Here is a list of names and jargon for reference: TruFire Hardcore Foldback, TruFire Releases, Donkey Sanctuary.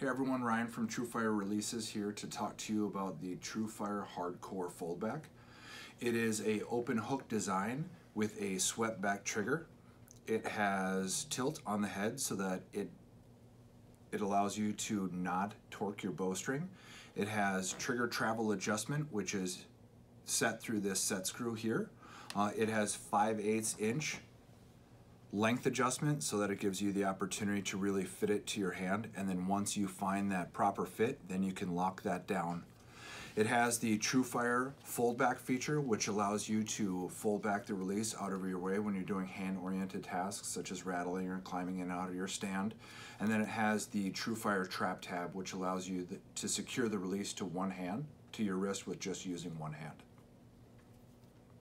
Hey everyone, Ryan from TruFire Releases here to talk to you about the TruFire Hardcore Foldback. It is an open hook design with a swept back trigger. It has tilt on the head so that it allows you to not torque your bowstring. It has trigger travel adjustment, which is set through this set screw here. It has 5/8" length adjustment so that it gives you the opportunity to really fit it to your hand, and then once you find that proper fit, then you can lock that down. It has the TruFire foldback feature, which allows you to fold back the release out of your way when you're doing hand-oriented tasks such as rattling or climbing in and out of your stand. And then it has the TruFire trap tab, which allows you to secure the release to one hand, to your wrist, with just using one hand.